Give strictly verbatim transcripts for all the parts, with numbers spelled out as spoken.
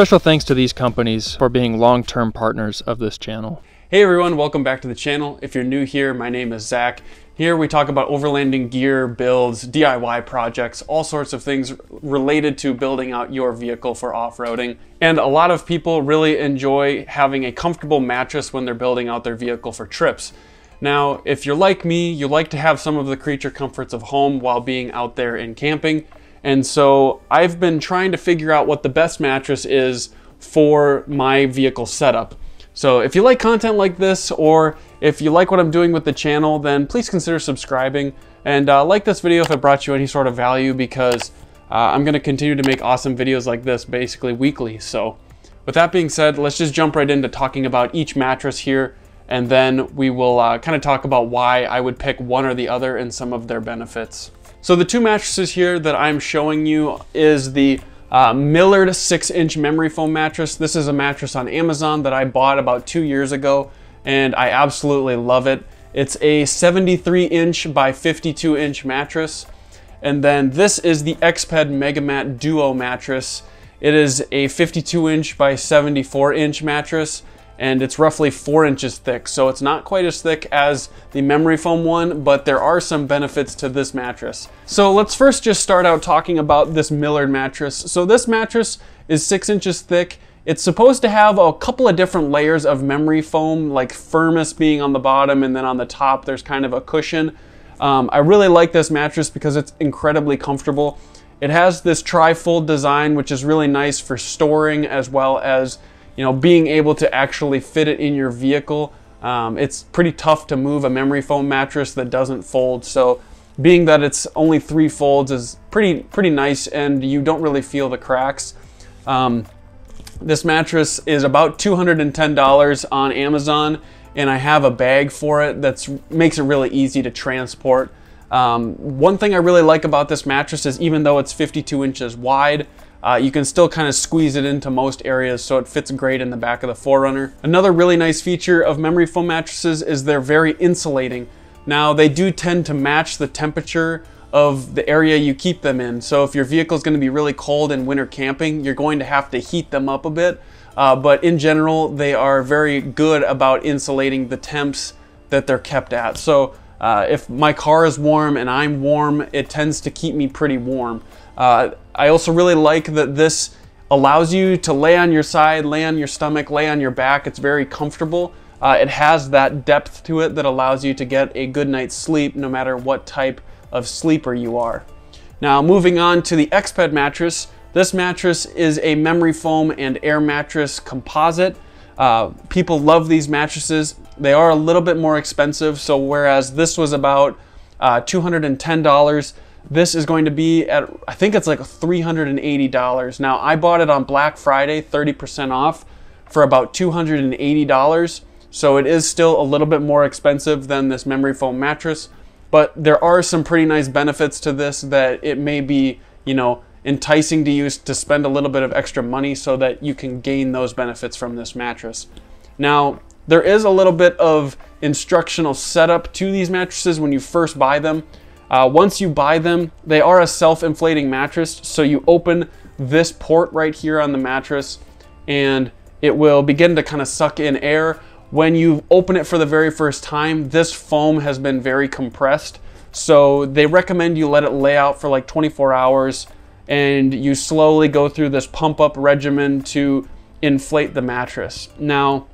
Special thanks to these companies for being long-term partners of this channel. Hey everyone, welcome back to the channel. If you're new here, my name is Zach. Here we talk about overlanding gear, builds, D I Y projects, all sorts of things related to building out your vehicle for off-roading. And a lot of people really enjoy having a comfortable mattress when they're building out their vehicle for trips. Now, if you're like me, you like to have some of the creature comforts of home while being out there and camping. And so I've been trying to figure out what the best mattress is for my vehicle setup. So if you like content like this, or if you like what I'm doing with the channel, then please consider subscribing and uh, like this video if it brought you any sort of value, because uh, I'm going to continue to make awesome videos like this basically weekly. So with that being said, let's just jump right into talking about each mattress here, and then we will uh, kind of talk about why I would pick one or the other and some of their benefits. So the two mattresses here that I'm showing you is the Uh, Millard six inch memory foam mattress. This is a mattress on Amazon that I bought about two years ago, and I absolutely love it. It's a seventy-three inch by fifty-two inch mattress. And then this is the Exped MegaMat Duo mattress. It is a fifty-two inch by seventy-four inch mattress, and it's roughly four inches thick. So it's not quite as thick as the memory foam one, but there are some benefits to this mattress. So let's first just start out talking about this Millard mattress. So this mattress is six inches thick. It's supposed to have a couple of different layers of memory foam, like firmness being on the bottom, and then on the top there's kind of a cushion. Um, I really like this mattress because it's incredibly comfortable. It has this tri-fold design, which is really nice for storing as well as you know, being able to actually fit it in your vehicle. Um, it's pretty tough to move a memory foam mattress that doesn't fold. So being that it's only three folds is pretty, pretty nice, and you don't really feel the cracks. Um, this mattress is about two hundred ten dollars on Amazon, and I have a bag for it that makes it really easy to transport. Um, one thing I really like about this mattress is even though it's fifty-two inches wide, Uh, you can still kind of squeeze it into most areas, so it fits great in the back of the four runner. Another really nice feature of memory foam mattresses is they're very insulating. Now, they do tend to match the temperature of the area you keep them in. So if your vehicle is going to be really cold in winter camping, you're going to have to heat them up a bit. Uh, but in general, they are very good about insulating the temps that they're kept at. So uh, if my car is warm and I'm warm, it tends to keep me pretty warm. Uh, I also really like that this allows you to lay on your side, lay on your stomach, lay on your back. It's very comfortable. Uh, it has that depth to it that allows you to get a good night's sleep no matter what type of sleeper you are. Now, moving on to the Exped mattress. This mattress is a memory foam and air mattress composite. Uh, people love these mattresses. They are a little bit more expensive, so whereas this was about uh, two hundred ten dollars, this is going to be at, I think it's like three hundred eighty dollars. Now, I bought it on Black Friday, thirty percent off, for about two hundred eighty dollars. So it is still a little bit more expensive than this memory foam mattress, but there are some pretty nice benefits to this that it may be, you know, enticing to use to spend a little bit of extra money so that you can gain those benefits from this mattress. Now, there is a little bit of instructional setup to these mattresses when you first buy them. Uh, once you buy them, they are a self-inflating mattress, so you open this port right here on the mattress and it will begin to kind of suck in air. When you open it for the very first time, this foam has been very compressed, so they recommend you let it lay out for like twenty-four hours and you slowly go through this pump-up regimen to inflate the mattress. Now,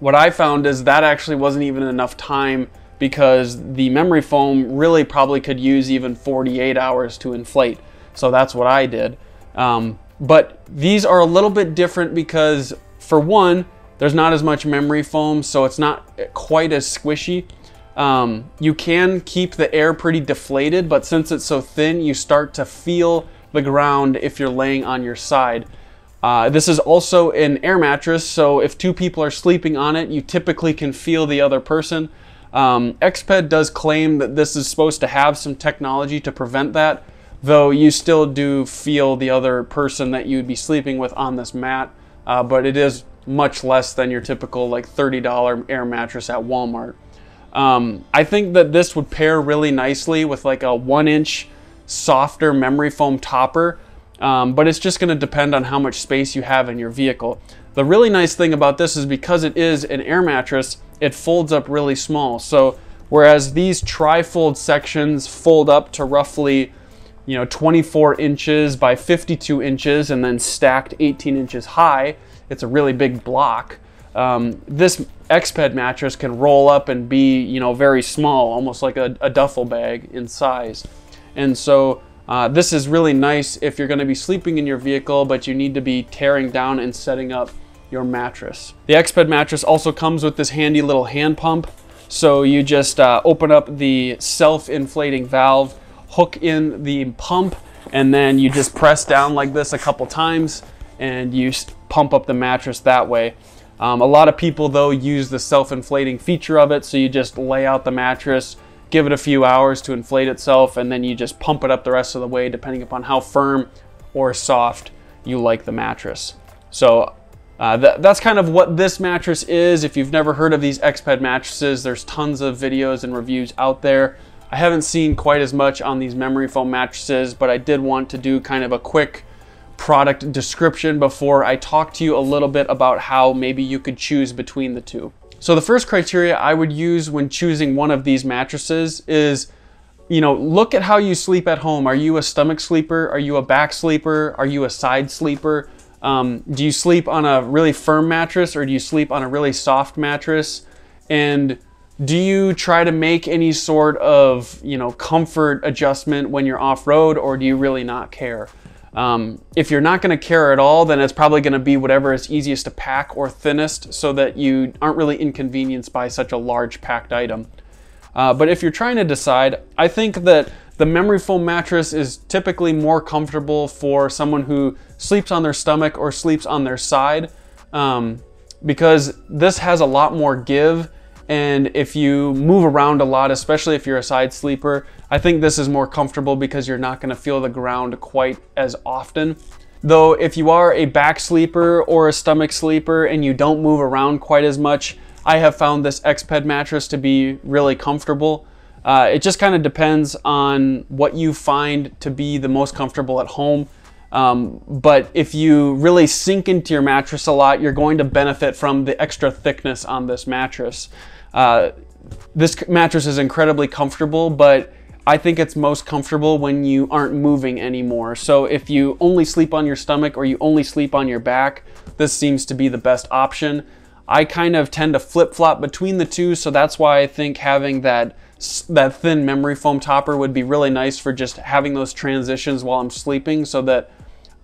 what I found is that actually wasn't even enough time, because the memory foam really probably could use even forty-eight hours to inflate. So that's what I did. Um, but these are a little bit different because, for one, there's not as much memory foam, so it's not quite as squishy. Um, you can keep the air pretty deflated, but since it's so thin, you start to feel the ground if you're laying on your side. Uh, this is also an air mattress, so if two people are sleeping on it, you typically can feel the other person. Um, Exped does claim that this is supposed to have some technology to prevent that, though you still do feel the other person that you'd be sleeping with on this mat, uh, but it is much less than your typical like thirty dollar air mattress at Walmart. Um, I think that this would pair really nicely with like a one inch softer memory foam topper, um, but it's just going to depend on how much space you have in your vehicle. The really nice thing about this is because it is an air mattress, it folds up really small. So whereas these tri-fold sections fold up to roughly, you know, twenty-four inches by fifty-two inches and then stacked eighteen inches high, it's a really big block. Um, this Exped mattress can roll up and be, you know, very small, almost like a, a duffel bag in size. And so uh, this is really nice if you're going to be sleeping in your vehicle, but you need to be tearing down and setting up your mattress. The Exped mattress also comes with this handy little hand pump. So you just uh, open up the self-inflating valve, hook in the pump, and then you just press down like this a couple times and you pump up the mattress that way. Um, a lot of people though use the self-inflating feature of it, so you just lay out the mattress, give it a few hours to inflate itself, and then you just pump it up the rest of the way depending upon how firm or soft you like the mattress. So uh, th that's kind of what this mattress is. If you've never heard of these Exped mattresses, there's tons of videos and reviews out there. I haven't seen quite as much on these memory foam mattresses, but I did want to do kind of a quick product description before I talk to you a little bit about how maybe you could choose between the two. So the first criteria I would use when choosing one of these mattresses is, you know, look at how you sleep at home. Are you a stomach sleeper? Are you a back sleeper? Are you a side sleeper? Um, do you sleep on a really firm mattress or do you sleep on a really soft mattress? And do you try to make any sort of, you know, comfort adjustment when you're off-road, or do you really not care? Um, if you're not going to care at all, then it's probably going to be whatever is easiest to pack or thinnest so that you aren't really inconvenienced by such a large packed item. Uh, but if you're trying to decide, I think that the memory foam mattress is typically more comfortable for someone who sleeps on their stomach or sleeps on their side, um, because this has a lot more give. And if you move around a lot, especially if you're a side sleeper, I think this is more comfortable because you're not going to feel the ground quite as often. Though if you are a back sleeper or a stomach sleeper and you don't move around quite as much, I have found this Exped mattress to be really comfortable. Uh, it just kind of depends on what you find to be the most comfortable at home. Um, but if you really sink into your mattress a lot, you're going to benefit from the extra thickness on this mattress. Uh, this mattress is incredibly comfortable, but I think it's most comfortable when you aren't moving anymore. So if you only sleep on your stomach or you only sleep on your back, this seems to be the best option. I kind of tend to flip-flop between the two, so that's why I think having that that thin memory foam topper would be really nice for just having those transitions while I'm sleeping so that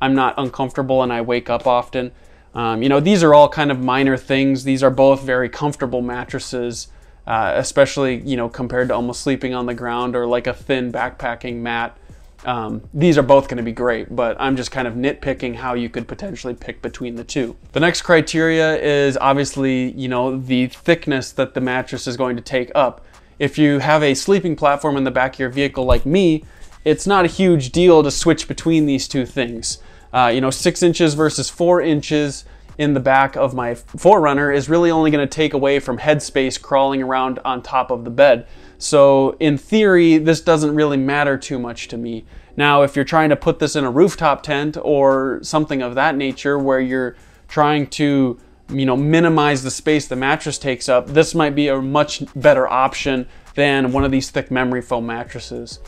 I'm not uncomfortable and I wake up often. Um, you know, these are all kind of minor things. These are both very comfortable mattresses, uh, especially, you know, compared to almost sleeping on the ground or like a thin backpacking mat. Um, these are both going to be great, but I'm just kind of nitpicking how you could potentially pick between the two. The next criteria is obviously, you know, the thickness that the mattress is going to take up. If you have a sleeping platform in the back of your vehicle like me, it's not a huge deal to switch between these two things. Uh, you know, six inches versus four inches in the back of my four runner is really only going to take away from headspace crawling around on top of the bed. So in theory, this doesn't really matter too much to me. Now, if you're trying to put this in a rooftop tent or something of that nature where you're trying to, you know, minimize the space the mattress takes up, this might be a much better option than one of these thick memory foam mattresses.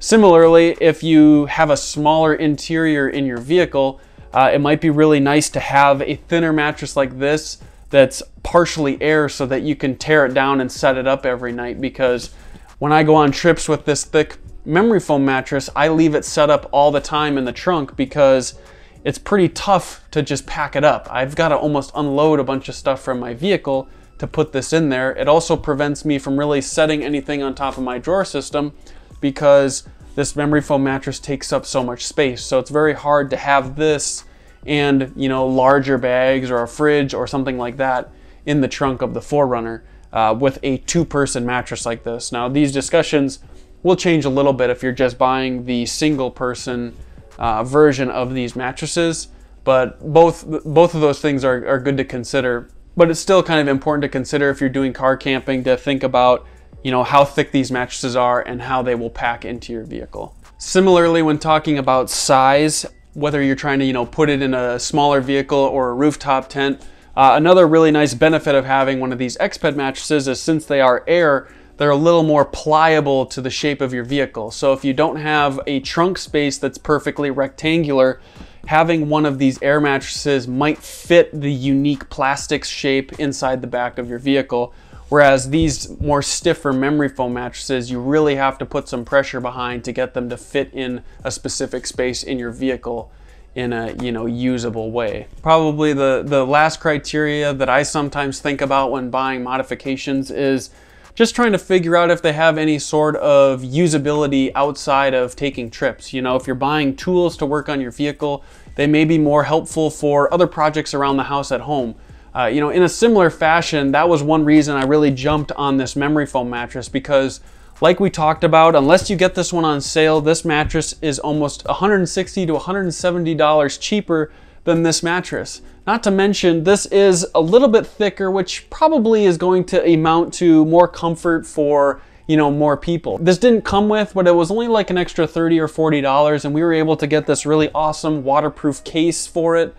Similarly, if you have a smaller interior in your vehicle, uh, it might be really nice to have a thinner mattress like this that's partially air so that you can tear it down and set it up every night, because when I go on trips with this thick memory foam mattress, I leave it set up all the time in the trunk because it's pretty tough to just pack it up. I've got to almost unload a bunch of stuff from my vehicle to put this in there. It also prevents me from really setting anything on top of my drawer system because this memory foam mattress takes up so much space. So it's very hard to have this and, you know, larger bags or a fridge or something like that in the trunk of the four runner uh, with a two-person mattress like this. Now, these discussions will change a little bit if you're just buying the single-person Uh, version of these mattresses, but both both of those things are, are good to consider. But it's still kind of important to consider if you're doing car camping to think about, you know, how thick these mattresses are and how they will pack into your vehicle. Similarly, when talking about size, whether you're trying to, you know, put it in a smaller vehicle or a rooftop tent. Uh, another really nice benefit of having one of these Exped mattresses is since they are air, they're a little more pliable to the shape of your vehicle. So if you don't have a trunk space that's perfectly rectangular, having one of these air mattresses might fit the unique plastics shape inside the back of your vehicle. Whereas these more stiffer memory foam mattresses, you really have to put some pressure behind to get them to fit in a specific space in your vehicle in a, you know, usable way. Probably the, the last criteria that I sometimes think about when buying modifications is just trying to figure out if they have any sort of usability outside of taking trips. You know, if you're buying tools to work on your vehicle, they may be more helpful for other projects around the house at home. Uh, you know, in a similar fashion, that was one reason I really jumped on this memory foam mattress, because like we talked about, unless you get this one on sale, this mattress is almost one hundred sixty to one hundred seventy dollars cheaper than this mattress. Not to mention, this is a little bit thicker, which probably is going to amount to more comfort for, you know, more people. This didn't come with, but it was only like an extra thirty or forty dollars, and we were able to get this really awesome waterproof case for it.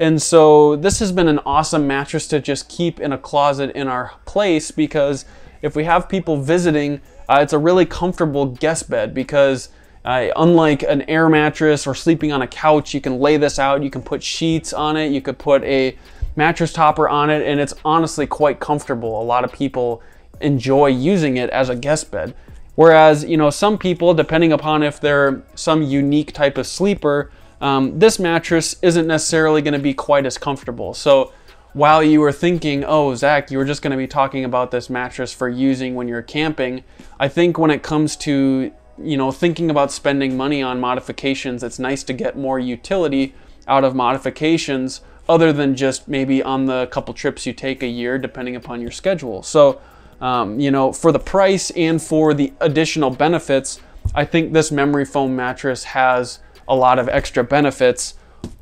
And so this has been an awesome mattress to just keep in a closet in our place, because if we have people visiting, uh, it's a really comfortable guest bed, because Uh, unlike an air mattress or sleeping on a couch, you can lay this out, you can put sheets on it, you could put a mattress topper on it, and it's honestly quite comfortable. A lot of people enjoy using it as a guest bed. Whereas, you know, some people, depending upon if they're some unique type of sleeper, um, this mattress isn't necessarily going to be quite as comfortable. So while you were thinking, oh, Zach, you were just going to be talking about this mattress for using when you're camping, I think when it comes to, you know, thinking about spending money on modifications, it's nice to get more utility out of modifications other than just maybe on the couple trips you take a year, depending upon your schedule. So, um, you know, for the price and for the additional benefits, I think this memory foam mattress has a lot of extra benefits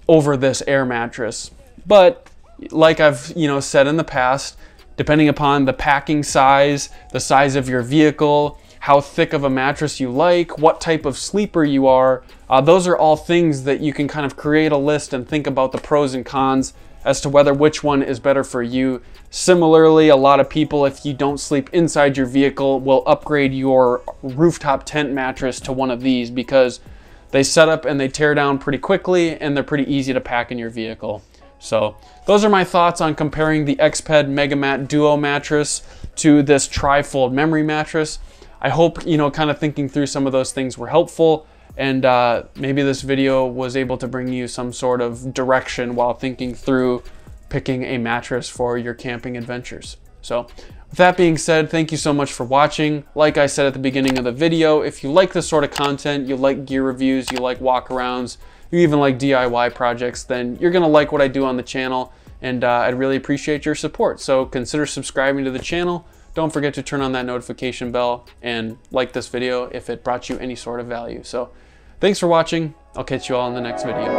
over this air mattress. But like I've, you know, said in the past, depending upon the packing size, the size of your vehicle, how thick of a mattress you like, what type of sleeper you are. Uh, those are all things that you can kind of create a list and think about the pros and cons as to whether which one is better for you. Similarly, a lot of people, if you don't sleep inside your vehicle, will upgrade your rooftop tent mattress to one of these, because they set up and they tear down pretty quickly and they're pretty easy to pack in your vehicle. So those are my thoughts on comparing the Exped MegaMat Duo mattress to this tri-fold memory mattress. I hope, you know, kind of thinking through some of those things were helpful, and uh, maybe this video was able to bring you some sort of direction while thinking through picking a mattress for your camping adventures. So with that being said, thank you so much for watching. Like I said at the beginning of the video, if you like this sort of content, you like gear reviews, you like walkarounds, you even like D I Y projects, then you're going to like what I do on the channel, and uh, I'd really appreciate your support. So consider subscribing to the channel. Don't forget to turn on that notification bell and like this video if it brought you any sort of value. So thanks for watching. I'll catch you all in the next video.